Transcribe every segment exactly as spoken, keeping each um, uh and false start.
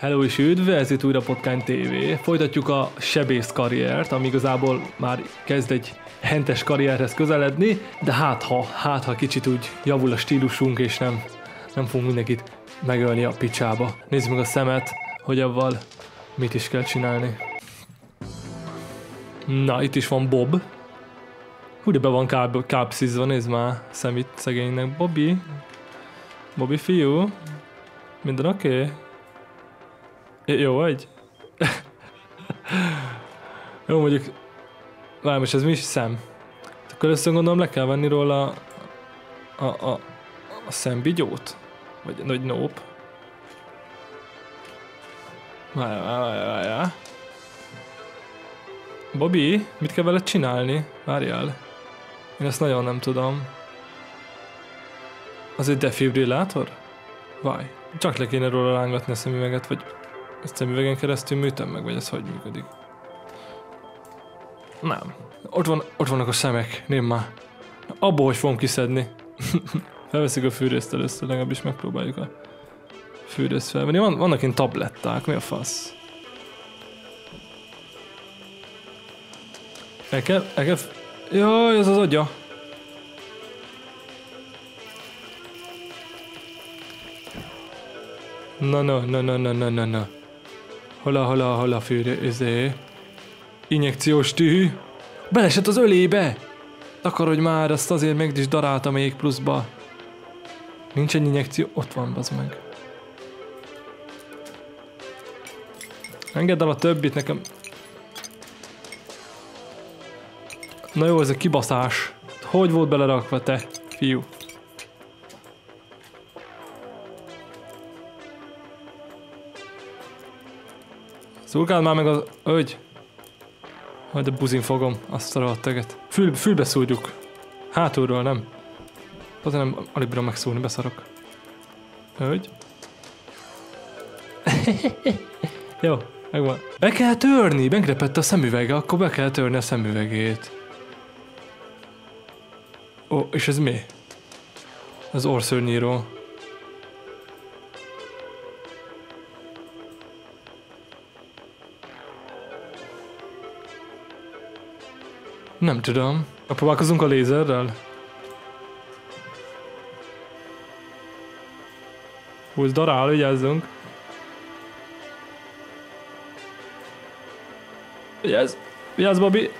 Hello és üdv, ez itt újra PodKány té vé. Folytatjuk a sebész karriert, ami igazából már kezd egy hentes karrierhez közeledni, de hát ha, hát ha kicsit úgy javul a stílusunk, és nem, nem fogunk mindenkit megölni a picsába. Nézzük meg a szemet, hogy avval mit is kell csinálni. Na, itt is van Bob. Hú, de be van káb, kábszizva, nézd már szemét szegénynek. Bobby, Bobby fiú, minden oké? Okay? Jó vagy? Jó, mondjuk... Várj, most ez mi is szem? Akkor összön gondolom le kell venni róla a... a, a, a szembigyót? Vagy nagy nóp? Várj, várj, várj, várj. Bobby, mit kell veled csinálni? Várjál. Én ezt nagyon nem tudom. Az egy defibrillátor? Várj, csak le kéne róla rángatni a szemüveget, vagy... Ezt szemüvegen keresztül műtöm meg, vagy ez hogy működik? Nem. Ott, van, ott vannak a szemek, nézd már. Abba, hogy fogom kiszedni. Felveszik a fűrészt először, legalábbis megpróbáljuk a fűrészt felvenni. Van, vannak ilyen tabletták, mi a fasz? El kell, el kell... Jaj, ez az agya. Na, na, na, na, na, na, na, na. Hola, hola, hola, fűrő, izé. Injekciós tű. Belesett az ölébe! Takarodj már, azt azért meg is daráltam még pluszba. Nincs egy injekció, ott van, bazd meg. Engedd el a többit nekem. Na jó, ez a kibaszás. Hogy volt belerakva, te fiú? Szurkáld már meg az... Ögy! Majd a buzin fogom, azt a rohadt teget. Fül, fülbe szúrjuk. Hátulról, nem. Azért nem, alig bírom megszúrni, beszarok. Ögy. Jó, megvan. Be kell törni! Megrepett a szemüvege, akkor be kell törni a szemüvegét. Ó, és ez mi? Az orszörnyíró. Nem tudom. Próbálkozunk a lézerrel? Húzz darál, vigyázzunk. Vigyázz! Vigyázz, Bobby!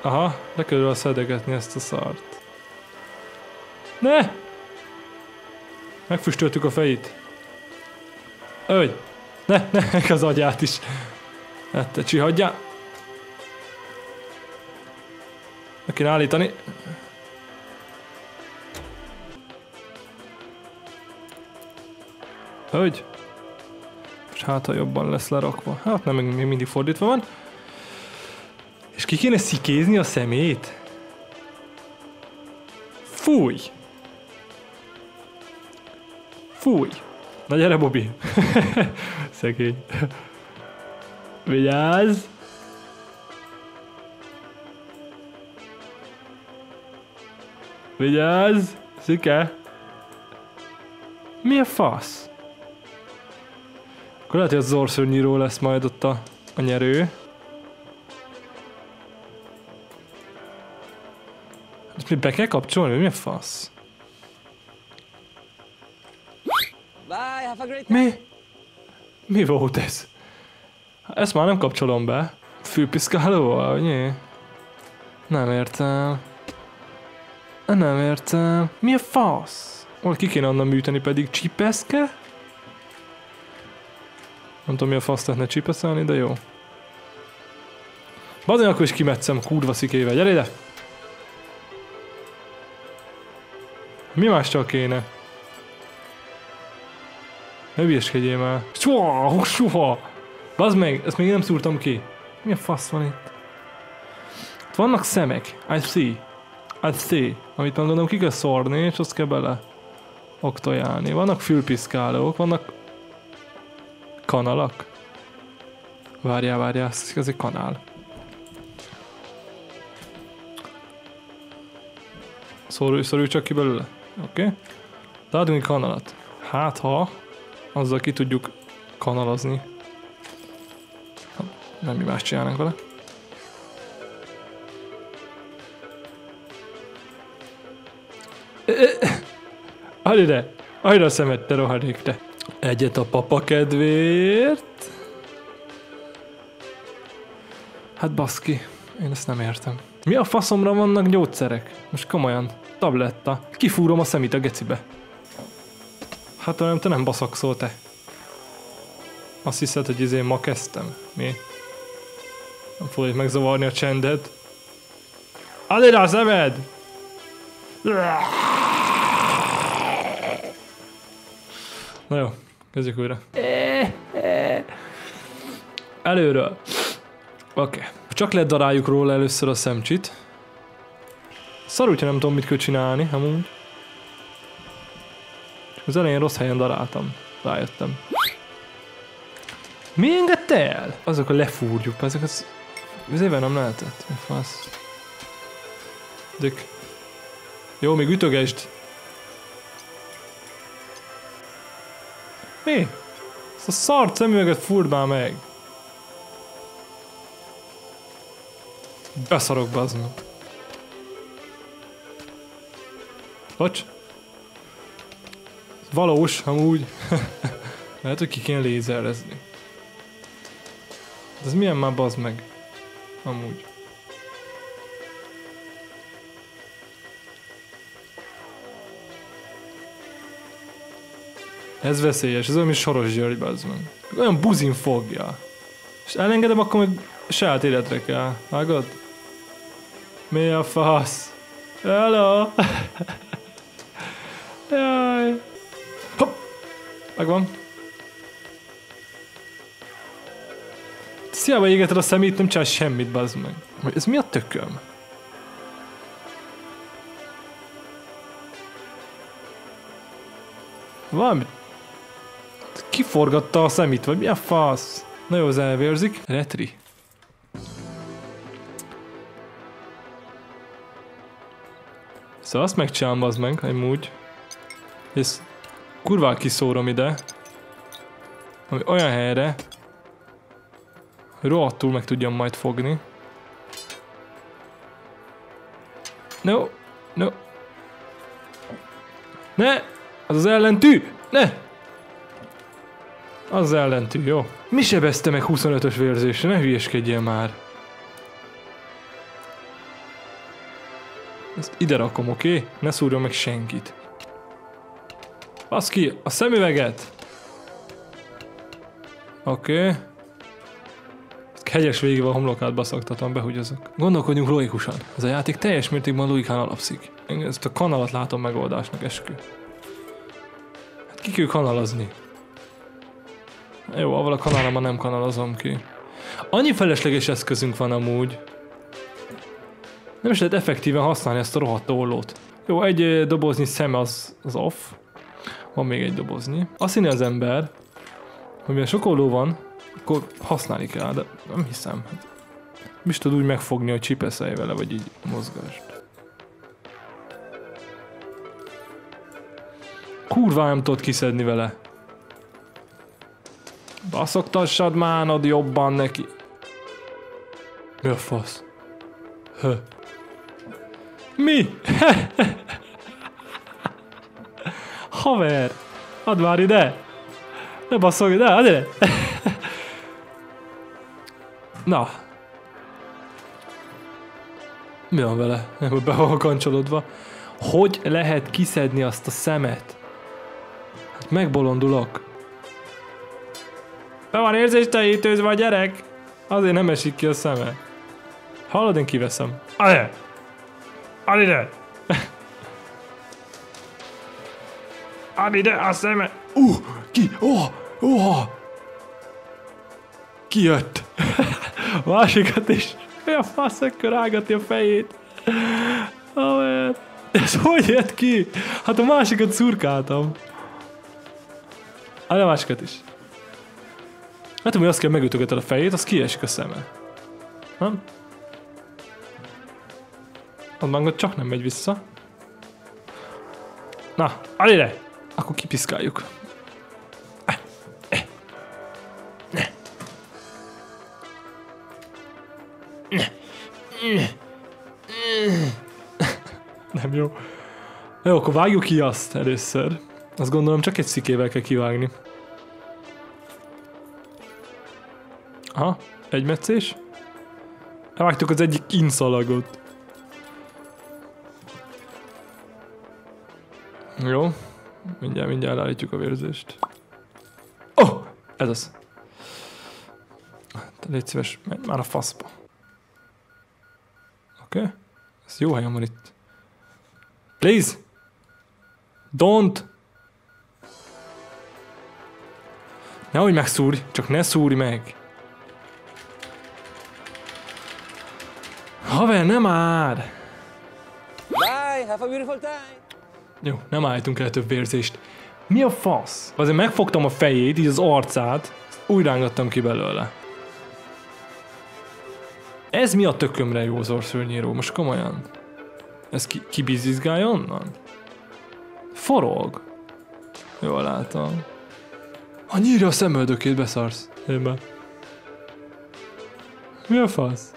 Aha, le kell róla szedegetni ezt a szart. Ne! Megfüstöltük a fejét. Ögy! Ne, ne, az agyát is. Ne, te csihadjál! Meg kéne állítani. Hogy? És hát ha jobban lesz lerakva. Hát nem, még mindig fordítva van. És ki kéne szikézni a szemét? Fúj! Fúj! Na gyere, Bobby! Szegény. Vigyázz! Vigyázz! Szike! Mi a fasz? Akkor lehet, hogy az orszörnyíró lesz majd ott a, a nyerő. Ezt mi be kell kapcsolni? Mi a fasz? Mi? Mi volt ez? Ezt már nem kapcsolom be. Fülpiszkálóval, nyé? Nem értem. Nem értem. Mi a fasz? Hol ki kéne annak műteni, pedig csipeszke? Nem tudom, mi a fasz lehetne csipeszelni, de jó. Bazony, akkor is kimetszem kurva szikével. Gyere ide! Mi más csak kéne? Ne hülyeskedjél már. Soha, soha! Bazd meg, ezt még nem szúrtam ki. Mi a fasz van itt? Itt vannak szemek. I see. I see, amit nem gondolom ki kell szórni, és azt kell bele oktojálni. Vannak fülpiszkálók, vannak kanalak. Várjál, várjál, ez egy kanál. Szorulj, szorulj csak ki belőle. Oké. Okay. Találtunk egy kanalat. Hát ha azzal ki tudjuk kanalazni. Nem mi más csinálnánk vele. Adj ide! Adj a szemed, te rohadék, te! Egyet a papa kedvéért. Hát baszki, én ezt nem értem. Mi a faszomra vannak gyógyszerek? Most komolyan, tabletta. Kifúrom a szemét a gecibe. Hát olyan te nem baszakszol, te. Azt hiszed, hogy izé ma kezdtem. Mi? Nem fogod megzavarni a csendet. Add ide a szemed! Na jó, kezdjük újra. Előről. Oké. Okay. Csak ledaráljuk róla először a szemcsit. Szarul, nem tudom, mit kell csinálni, amúgy. Csak az elején rossz helyen daráltam. Rájöttem. Mi engedte el? Azok a lefúrjuk, ezek az... az éve nem lehetett. Mi fasz? Dük. Jó, még ütögesd. Mi? Ezt a szart szemüveget fúrd már meg. Beszarok, bazdmeg. Bocs. Valós, amúgy. Lehet, hogy ki kéne lézerezni. Ez milyen már, bazd meg? Amúgy. Ez veszélyes, ez olyan, mint Soros György, bazd meg. Olyan buzin fogja. És elengedem, akkor meg saját életre kell. Vágod? Mi a fasz? Hello! Jaj! Hopp! Megvan. Sziába égeted a szemét, nem csinál semmit, bazd meg. Ez mi a tököm? Valami... kiforgatta a szemét, vagy mi a fasz? Na jó, az elvérzik. Retri. Szóval azt megcsinálom, bazd meg, amúgy. Ezt kurván kiszórom ide. Ami olyan helyre, hogy rohadtul meg tudjam majd fogni. No, no. Ne! Az az ellentű! Ne! Az az ellentű, jó. Mi sebezte meg huszonötös vérzésre? Ne hülyeskedjél már. Ezt ide rakom, oké? Okay? Ne szúrjon meg senkit. Baszki, a szemüveget! Oké. Okay. Hegyes végével a homlokát baszaktatom, behugyozok. Gondolkodjunk logikusan. Ez a játék teljes mértékben logikán alapszik. Én ezt a kanalat látom megoldásnak, eskü. Hát ki kell kanalazni? Jó, avval a kanálomban nem kanalazom ki. Annyi felesleges eszközünk van amúgy. Nem is lehet effektíven használni ezt a rohadt ollót. Jó, egy dobozni szem az, az off. Van még egy dobozni. Azt hinné az ember, hogy milyen sok olló van, akkor használni kell, de nem hiszem. Hát, mi is tud úgy megfogni, hogy csipeszelj vele, vagy így mozgást. Kurva nem tudod kiszedni vele. Baszoktassad mánod jobban neki. Mi a fasz? Hö. Mi? Haver, add már ide. Ne basszok ide, add ide. Na. Mi van vele? Be van kancsolodva. Hogy lehet kiszedni azt a szemet? Hát megbolondulok. Be van érzéstelenítőzve a gyerek? Azért nem esik ki a szeme. Hallod, én kiveszem. Adj! Adj ide! Adj ide a szeme! Uh! Ki? Oh! Oh! Kijött! Másikat is. Mi a fasz, ekkor rágatja a fejét? Haver. Ez hogy jött ki? Hát a másikat szurkáltam. Hát a másikat is. Hát amúgy azt kell megütögeted a fejét, az kiesik a szeme. Nem? Az magad csak nem megy vissza. Na, állj ide! Akkor kipiszkáljuk. Nem jó. Jó, akkor vágjuk ki azt először. Azt gondolom csak egy szikével kell kivágni. Aha, egy meccés. Elvágtuk az egyik inszalagot. Jó. Mindjárt, mindjárt állítjuk a vérzést. Oh! Ez az. Te légy szíves, menj már a faszba. Oké. Okay. Ez jó helyen van itt. Please! Don't! Nehogy megszúrj, csak ne szúrj meg! Haver, nem már! Bye, have a beautiful time! Jó, nem állítunk el több vérzést. Mi a fasz? Azért megfogtam a fejét, így az arcát, úgy rángattam ki belőle. Ez mi a tökömre jó az orszörnyíró? Most komolyan. Ez ki, kibizizgálja onnan? Forog. Jól látom. Ha nyírja a szemöldökét, beszarsz. Én be. Mi a fasz?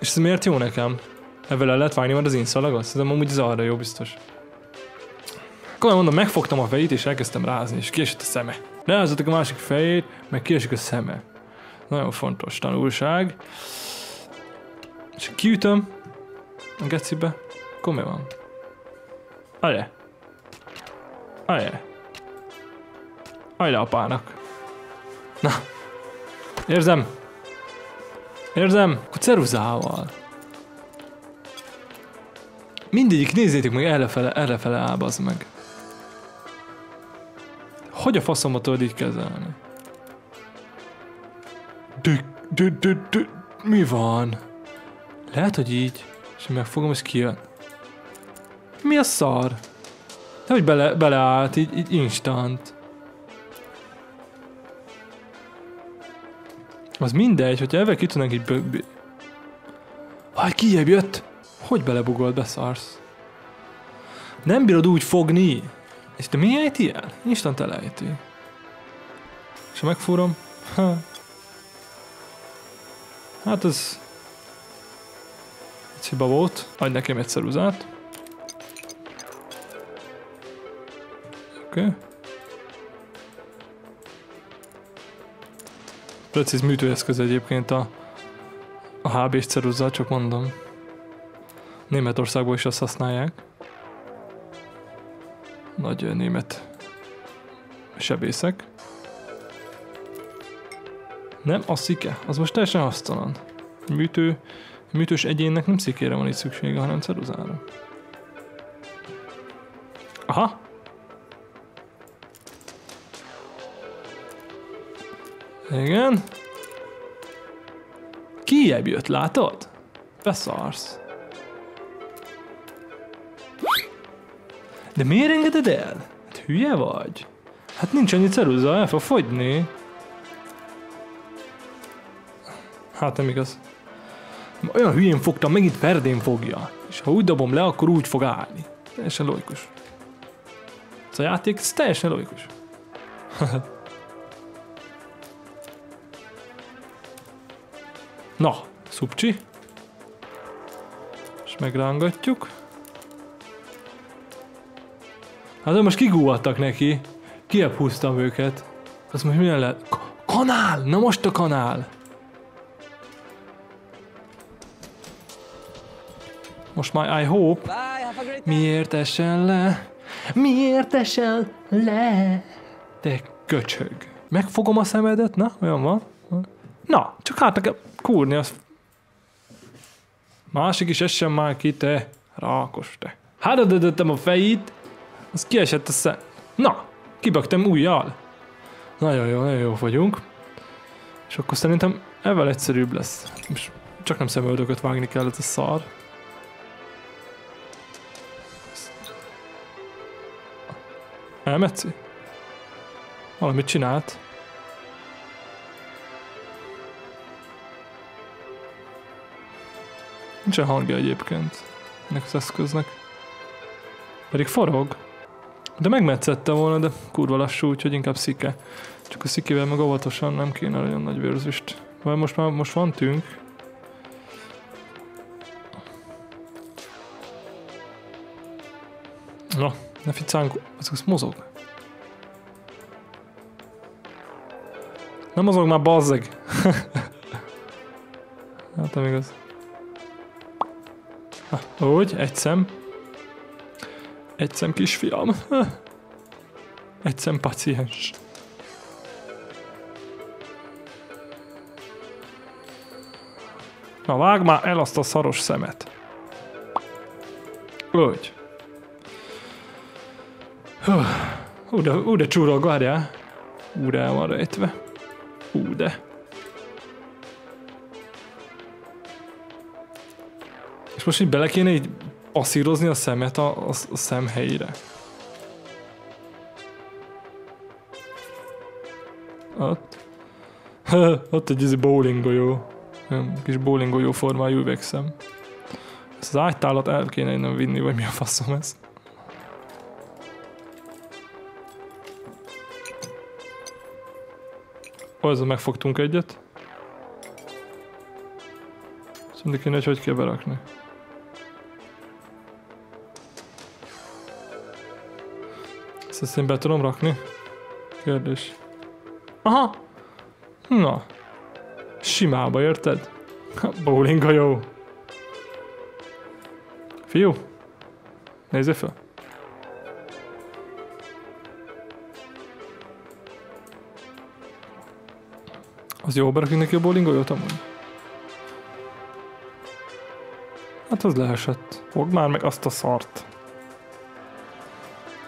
És ez miért jó nekem? Ebből el lehet vágni már az én szalagot? Szerintem amúgy ez arra jó biztos. Komolyan mondom, megfogtam a fejét és elkezdtem rázni, és kiesett a szeme. Leállítottak a másik fejét, meg kiesik a szeme. Nagyon fontos tanulság. És kiütöm a gecibe. Komoly van. Ajj! Ajj! Ajj le apának! Na! Érzem! Érzem? Akkor ceruzával. Mindegyik, nézzétek meg errefele, errefele áll, bazd meg. Hogy a faszomba tudod így kezelni? Dük, dük, dük, dük. Mi van? Lehet, hogy így. És megfogom, és kijön. Mi a szar? De hogy bele, beleállt, így, így instant. Az mindegy, hogyha ebben ki tudnánk így böbbi... Haj, kijebb jött! Hogy belebugolt, beszarsz? Nem bírod úgy fogni! És te mi ejti el? Instant elejti. És ha megfúrom... Ha. Hát az... Egy hiba volt. Adj nekem egy ceruzát. Oké. Okay. Precíz műtőeszköz egyébként a, a há bés ceruzza, csak mondom. Németországban is azt használják. Nagy német sebészek. Nem, a szike. Az most teljesen hasztalan. Műtő, műtős egyénnek nem szikére van itt szüksége, hanem ceruzára. Aha! Igen. Kijjebb jött, látod? Beszarsz. De miért engeded el? Hát hülye vagy? Hát nincs annyi ceruza, el fog fogyni. Hát nem igaz. Olyan hülyén fogtam, megint perdén fogja. És ha úgy dobom le, akkor úgy fog állni. Teljesen logikus. Ez a játék, ez teljesen logikus. Na, szupcsi. És megrángatjuk. Hát most kigúvattak neki. Kiebb húztam őket. Azt most milyen lehet? K kanál! Na most a kanál! Most már I hope. Miért esel le? Miért esel le? Te köcsög. Megfogom a szemedet? Na, olyan van. Na, csak hátra kell kúrni azt. Másik is essen már ki, te rákos te. Hátra döntöttem a fejét, az kiesett a szem. Na, kibögtem újjal. Nagyon jó, nagyon jó vagyunk. És akkor szerintem ezzel egyszerűbb lesz. Most csak nem szemöldököt vágni kell, ez a szar. Elmetszi? Valamit csinált. Nincsen hangja egyébként ennek az eszköznek. Pedig forog. De megmetszette volna, de kurva lassú, úgyhogy inkább szike. Csak a szikével meg óvatosan, nem kéne nagyon nagy vérzést. Vagy most már most van tünk. Na, ne ficánk, az mozog. Nem mozog már, bazzeg. Hát nem igaz. Ha, úgy, egy szem. Egy szem, kisfiam. Egy szem, paciens. Na, vágd már el azt a szaros szemet. Úgy. Hú, de, hú, de csúrog, várjál. Hú, de el van rejtve. Hú, de. És most így bele kéne így passzírozni a szemet a, a, a szem helyére. Ott. Ott egy izi bowlinggolyó. Kis bowlinggolyó formájú üvegszem. Ezt az ágytálat el kéne innen vinni, vagy mi a faszom ez. Azzal megfogtunk egyet. Szerintem kéne, hogy hogy kell berakni. Ezt én be tudom rakni? Kérdés. Aha! Na. Simába, érted? Bowling a jó. Fiú. Nézzél fel. Az jó, berakjuk neki a bowlingolyót amúgy? Hát az leesett. Fogd már meg azt a szart.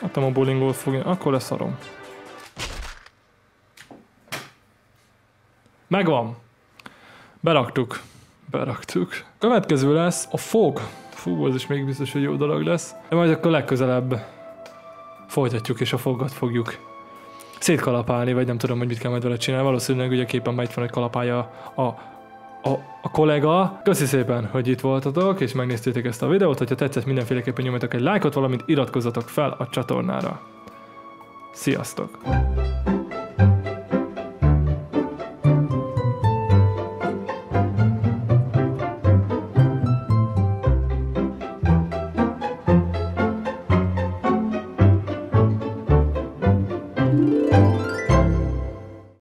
Hát nem a bowlingolyót fogni, akkor leszarom. Megvan. Beraktuk. Beraktuk. Következő lesz a fog. Fú, az is még biztos, hogy jó dolog lesz. De majd akkor legközelebb folytatjuk és a fogat fogjuk szétkalapálni, vagy nem tudom, hogy mit kell majd vele csinálni. Valószínűleg ugye a képen már itt van egy kalapálja a, a, a kollega. Köszi szépen, hogy itt voltatok, és megnéztétek ezt a videót. Hogyha tetszett, mindenféleképpen nyomjatok egy lájkot, valamint iratkozzatok fel a csatornára. Sziasztok!